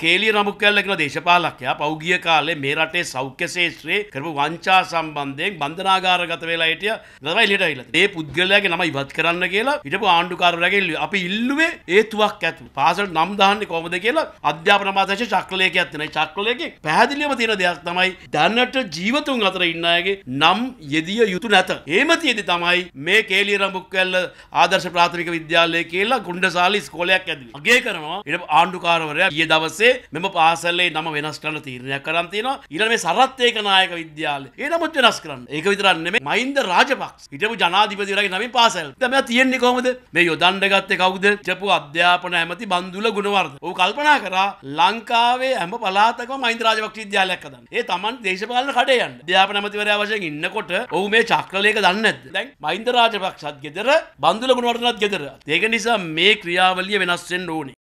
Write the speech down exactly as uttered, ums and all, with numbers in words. केली प्रमुखलग्न देशपालक्य पौग्य काले मेरटे सौख्यशेष्टे कर्म वाचा संबंधे बंधनागारगतवेलयटिय नदवैलिटइलते ए पुद्गलगे नम इवत करन्न केला इटपु आंडुकाररगे අපි ඉල්ලුවේ හේතුවක් ඇතු පාසල් නම් දාන්නේ කොහොමද කියලා අධ්‍යාපන අමාත්‍යාංශයේ චක්‍රලේඛයක් තියෙනවා. ඒ චක්‍රලේඛේ පැහැදිලිවම තියෙන දෙයක් තමයි දැනට ජීවතුන් අතර ඉන්න අයගේ නම් යෙදිය යුතු නැත. එහෙම තියෙදි තමයි මේ කේලිය රඹුක්කැල්ල ආදර්ශ ප්‍රාථමික විද්‍යාලය කියලා ගුණ්ඩසාලි ඉස්කෝලයක් ඇදුවේ. අගේ කරනවා ඊට ආණ්ඩුකාරවරයා ඊයේ දවසේ මෙම පාසලේ නම වෙනස් කරන්න තීරණයක් කරන් තියෙනවා. ඊළඟ මේ සරත් ඒකනායක විද්‍යාලය ඒ නමත් වෙනස් කරන්න. ඒක විතරක් නෙමෙයි මහින්ද රාජපක්ෂ හිටපු ජනාධිපතිවරයාගේ නමින් පාසල්. දැන් මෙයා තියෙන්නේ කොහොමද? මේ යොදන්න ගත්තේ කවුද? හිටපු අධ්‍යාපන ඇමති බන්දුල ගුණවර්ධන. ඔහු කල්පනා කරා ලංකාවේ හැම පළාතකම මහින්ද රාජපක්ෂ විද්‍යාලයක් හදන්න. ඒ Taman දේශපාලන කඩේ යන්න. අධ්‍යාපන ඇමතිවරයා වශයෙන් ඉන්නකොට ඔහු මේ චක්‍රලේඛ දන්නේ නැද්ද? දැන් මහින්ද රාජපක්ෂත් ගෙදර බන්දුල ගුණවර්ධනත් ගෙදර. ඒක නිසා මේ ක්‍රියාවලිය වෙනස් වෙන්න ඕනේ.